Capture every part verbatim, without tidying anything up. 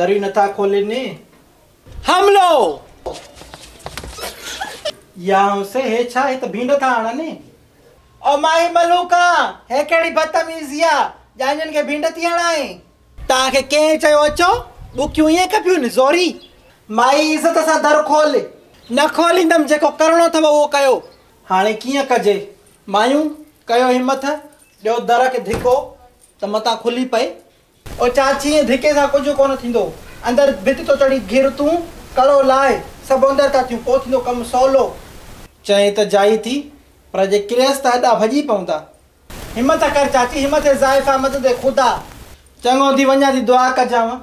दरी नथा खोले ने हम लो यहाँ से है छाए तो भीड़ था आना ने और माई मलूका है केड़ी बदतमीजिया जानन के भीड़ थी आना है ताके के चायो अचो वो क्यों ये कपियो ने जोरी माई इज्जत सा दर खोले न खोलींदम जेको करणो था वो कयो हाने किया कजे मायूं कयो हिम्मत जो दर के धिको तो मता खुली पई और चाची धिके सा कुछ को अंदर भित तो चढ़ी घिर तू कड़ो लाए सब अंदर था थी को थो कम सोलो चाहे तो जाई थी पर जे क्रेस ता भजी पौंदा हिम्मत कर चाची हिम्मत है जायफा मत दे खुदा चंगो दी वन्या दी दुआ कर जावा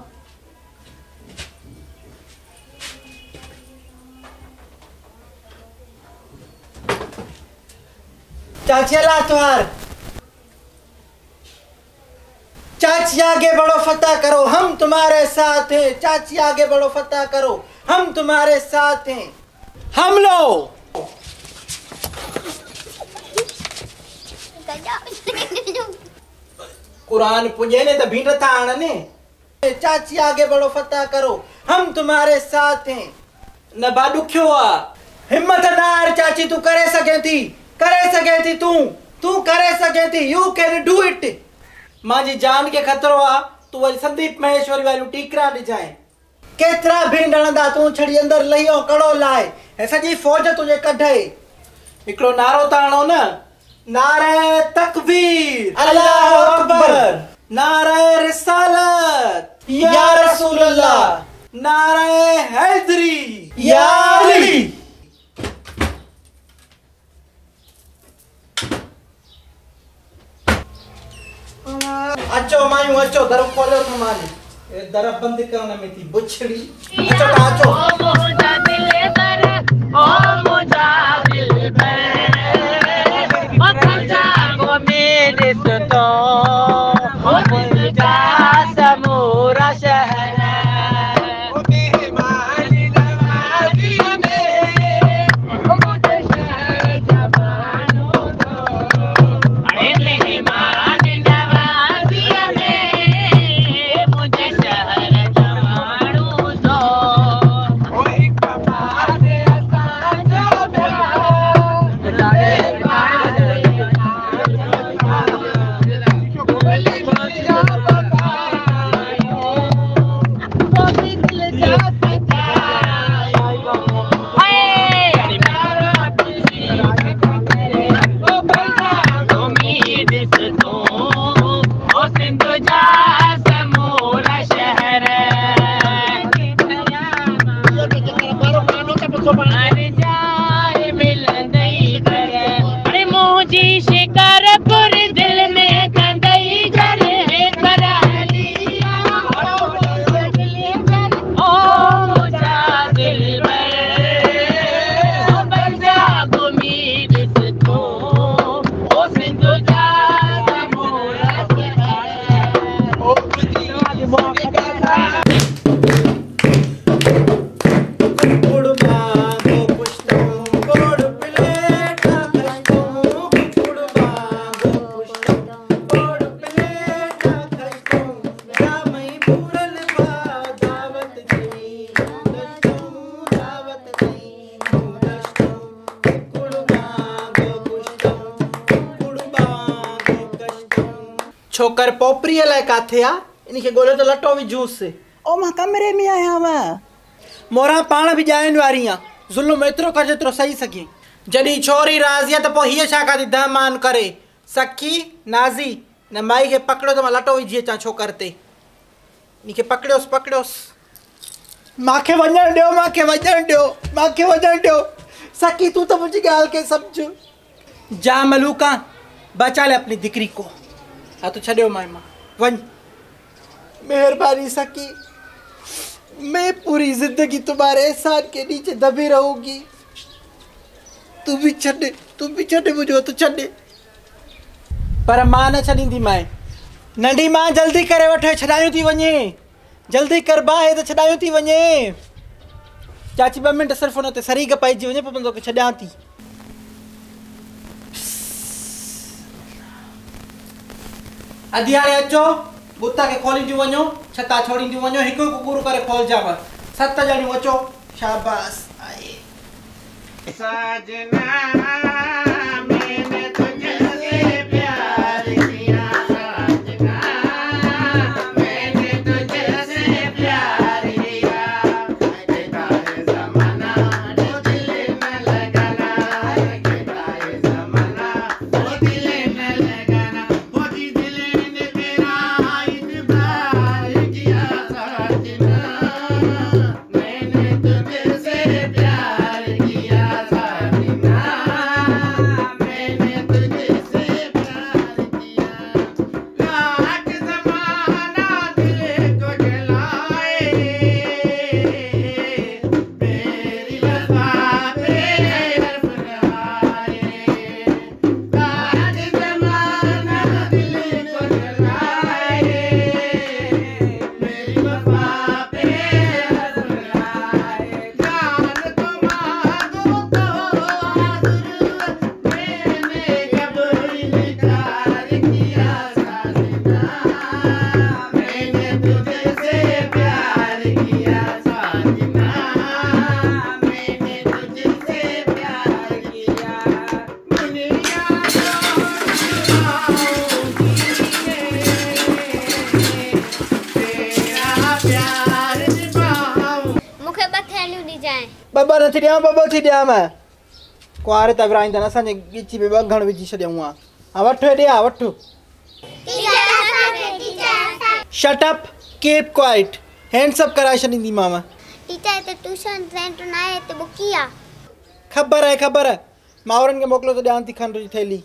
चाची ला तुहार चाची आगे बढ़ो फतह करो हम तुम्हारे साथ हैं। चाची आगे बढ़ो फतह करो हम तुम्हारे साथ हैं। हम लो कुरान पुजे ने तो भीड़ था आने चाची आगे बढ़ो फतह करो हम तुम्हारे साथ हैं। न बाडू क्यों आ हिम्मत ना हार चाची तू करे सके थी करे सके थी तू तू करे सके थी यू कैन डू इट माजी जान के खतरो आ तू वही संदीप महेश्वरी वाली टीकरा डिजाए केतरा भिंडणदा तू छड़ी अंदर लहियो कड़ो लाए है सजी फौज तुझे कढई एकड़ो नारो ताणो ना नारे तकबीर अल्लाह अकबर नारे रिसालत या रसूल अल्लाह नारे हैदरी या अली अचो मायूं अचो दर खोलो तुम्हारी ए दर बंद करने में थी बुछड़ी अचो अचो ओ मुजा दिल बर ओ मुजा दिल बर ओ खजा गो मेरे तो ओ मुजा समूरा शहर ओ मेरे माली नवाजी में ओ मुजा शहर जमानो तो अरे मेरे छोकर पोपरी लाए काथे आ इनके गोलो तो लटो भी जूस से ओ मां कमरे में आया वा मोरा पाण भी जायन वारी आ जुल्म एतरो कर जेतरो सही सकी जदी छोरी राजिया तो पो हिए शाका दी दमान करे सखी नाजी न माई के पकड़ो तो लटो भी जिए चा छोकर ते इनके पकड़ोस पकड़ोस माखे वजन दियो माखे वजन दियो माखे वजन दियो सखी तू तो मुझे गाल के समझ जा मलूका बचा ले अपनी दिकरी को आ तो छो माइमा वन मेहरबानी सकी मैं पूरी जिंदगी तुम्हारे एहसान के नीचे दबी रहूंगी तू भी छे तू भी छे मुझे तो छे पर मां न छींदी माए नंढी मां जल्दी करे वठे छायूँ थी वे जल्दी कर बाहे तो छायूँ थी वे चाची ब मिनट सिर्फ उन सरीग पाइजी वे पो मैं छा थी अदियारे अचो गुत्ता के खोलींदी वनो छता छोड़ींदी वनो हिकु हिकु पूरो करे खोल जाव सत जणी अचो शाबाश आए सजना बबा न थिया बबा थिया मैं क्वारे तवराइन तना सने गिची बे बघण विजी छड्यावा आ वठो दिया वठो shut up keep quiet hands up करा छनी दी मामा टीचर तो ट्यूशन सेंटर ना है तो बुकिया खबर है खबर है मावरन के मोकलो तो ध्यान थी खंड जी थैली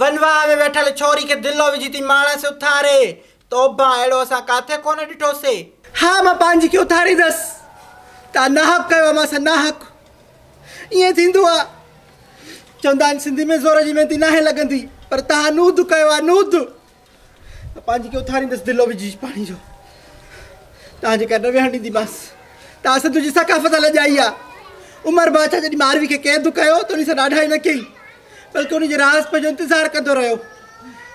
वनवा में बैठल छोरी के दिलो विजीती माणा से उतारे तोबा एड़ो सा काथे कोने डिठो से हां मैं पांजी के उतारी दस ता नाहक कयो मा से नाहक ये थिंदुआ चंदान सिंधी में जोर जी में ती नाहे लगंदी पर ता नूद कयो नूद पांजी के उतारी दस दिलो विजी पानी जो ता जे कर वेहणी दी बस ता से तुजी सकाफत ले जाईया उमर बाचा जदी मारवी के कैद कयो तो नि से डाढाई न कई बल्कि उन राज पर जो इंतजार कदो रहो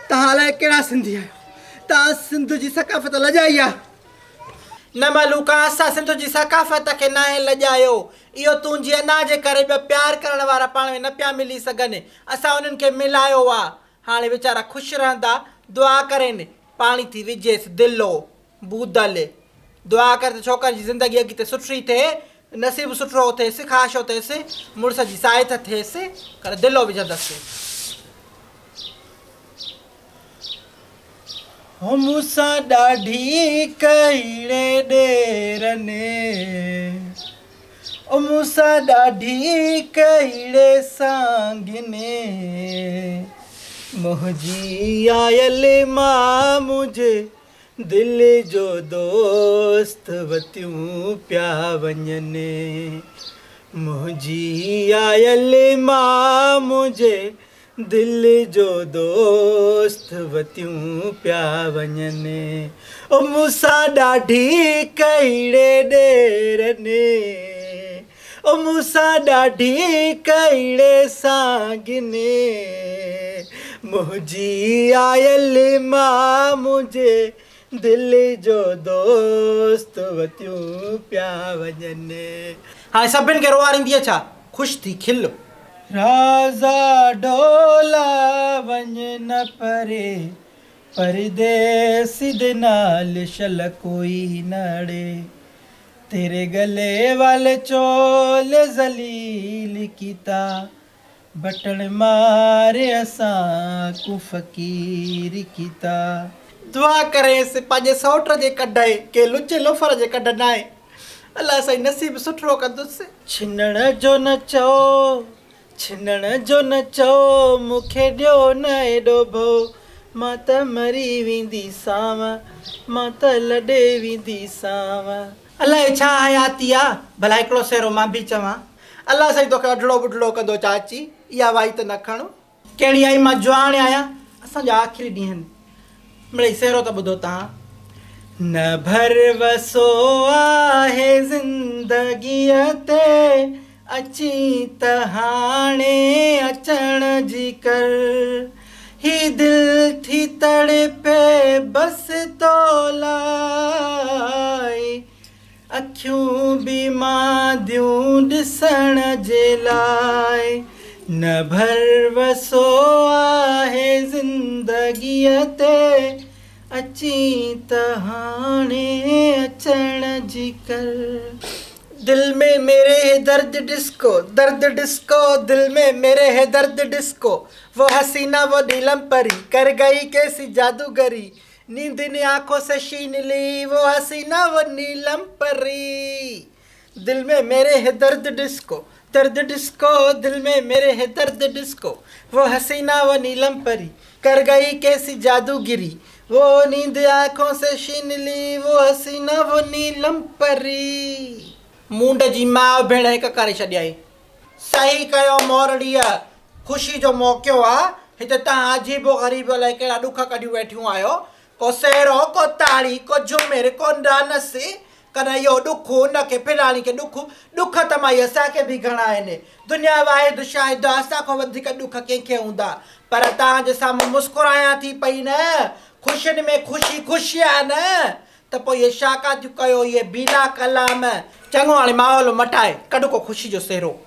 तहां केड़ा सिंधी आयो ता सिंध जी सकाफत लजाई आ न मालूका सा सिंध जी सकाफत के ना लजायो इयो तुंजी अनाजे करे बे प्यार करण वाला पाण में न प्या मिली सगने असा उनन के मिलायो वा हाने बेचारा खुश रहंदा दुआ करेन पानी थी विजेस दिलो बूदल दुआ कर छोकर जी जिंदगी अगी ते सुठरी थे नसीब सुठो होते से खास होते से मुर्सा जी सायत थे से कर दिलो विजदस से हम सा डाढी कइड़े डेरने हम सा डाढी कइड़े सांगने मोहजी आयल मां मुझे दिल जो दोस्त वत्यू प्या वञने मुझी आयल मां मुझे दिल जो दोस्त वत्यू प्या वञने ओ मूसा डाढी कइड़े डेरने ओ मूसा डाढी कइड़े सांगने मुझी आयल मां मुझे दिल जो दोस्त वत्यू प्या वञने हां सबन के रोवारी दिया छा खुश थी खिल राजा डोला वञ न परे परदेसी दे नाल छल कोई नाड़े, तेरे गले वाले चोल जलील कीता, बटन मारे असां को फकीर कीता। दुआ करे से पंहिंजे सौट जे कढाए के लुचे लोफर जे कढनाए, अल्लाह सही नसीब सुठो कंदुसि। छिनण जो न चओ, छिनण जो न चओ, मूंखे ॾियो न एॾो भो, मां त मरी वेंदी साव, मां त लॾे वेंदी साव। अलाए छा हयाती आहे, भला हिकिड़ो सेरो मां बि चवां। अलाह साईं तोखे अढड़ो बुढड़ो कंदो चाची, इहा वाई त न खणो। कहिड़ी आई मां जुआण आहियां, असांजा आख़िरी ॾींहं आहिनि। मिड़ई सेरो त ॿुधो तव्हां। न भरवसो आहे ज़िंदगीअ ते, अची त हाणे अचण जी कर, ही दिल थी तड़पे बस तो लाए, अखियूं बि मां दियूं ॾिसण जे लाइ। न भरवसो आहे ज़िंदगीअ ते, अची त हाणे अचण जी कर। दिल में मेरे है दर्द डिस्को, दर्द डिस्को, दिल में मेरे है दर्द डिस्को, वो हसीना वो नीलम परी, कर गई कैसी जादूगरी, नींद ने आंखों से छीन ली, वो हसीना वो नीलम परी। दिल में मेरे है दर्द डिस्को, दर्द डिस्को, दिल में मेरे है दर्द डिस्को, वो हसीना वो नीलम परी, कर गई कैसी जादूगिरी, वो नींद आंखों से छीन ली, वो हसीना वो नीलम परी। मूंड जी माँ भेण हिकु करे छॾियई। सही कयो मोरड़ीअ, ख़ुशी जो मौक़ो आहे। हिते तव्हां अजीबो ग़रीब अलाए कहिड़ा ॾुख कढी वेठियूं आहियो। को सेरो, को ताड़ी, को झुमिर, को डानस, कॾहिं इहो ॾुख हुनखे फिलाणी खे ॾुख, ॾुख त माई असांखे बि घणा आहिनि। दुनिया वाहिद शाहिद आहे, असांखां वधीक ॾुख कंहिंखे हूंदा। पर तव्हांजे साम्हूं मुस्कुरायां थी पई न, ख़ुशियुनि में ख़ुशी ख़ुशी आहे न, त पोइ इहे छा का थियूं कयो, इहे बीना कलाम। चङो हाणे माहौल मटाए कढो को ख़ुशी जो सेरो।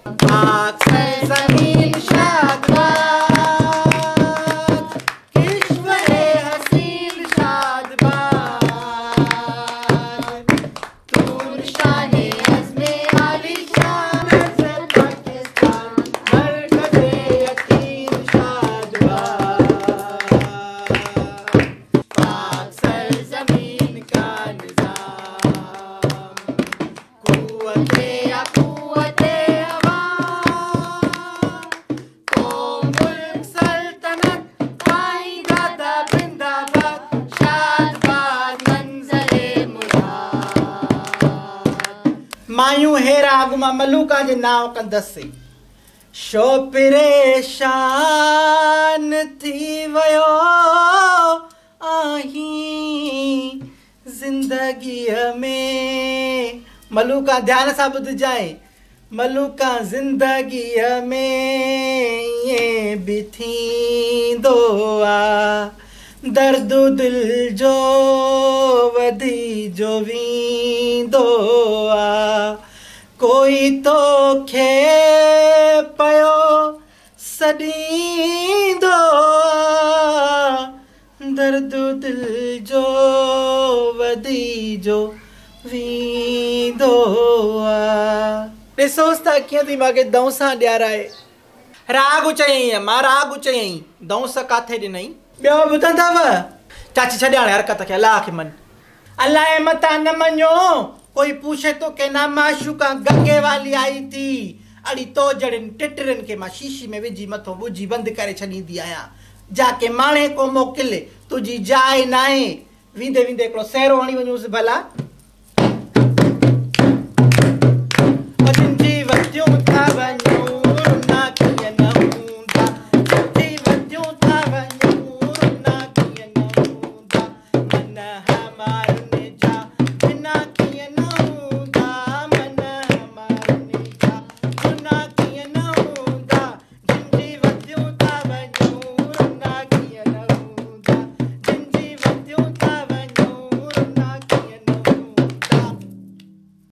मायूं हेरा अॻु मां मलूका जे नाव कंदसि। शो परेशान थी वियो आहीं ज़िंदगीअ में, मलूका ध्यान सां ॿुधजांइ, मलूका ज़िंदगीअ में ईअं बि थींदो आहे, दर्द दिलि जो वधी जो वेंदो आहे, कोई तोखे पियो सॾींदो आहे, दर्द दिलि जो वधी जो वेंदो आहे। ॾिसोसि त कीअं थी मूंखे दौं सां ॾियाराए। राग उचयईं, मां राग उचयईं, दौंस किथे ॾिनई। ॿियो ॿुधंदव चाची, छॾिया हाणे हरकत खे, अलाह खे मन। अल्लाह ए मता न मनो, कोई पूछे तो के ना माशुका गंगे वाली आई थी, अड़ी तो जड़न टिटरन के मां शीशी में विझी मथो बुझी बंद करे छॾींदी आहियां, जाके माणे को मोकिले तुझी जाइ नाहे। विंदे विंदे हिकिड़ो सेरो हणी वञूसि भला।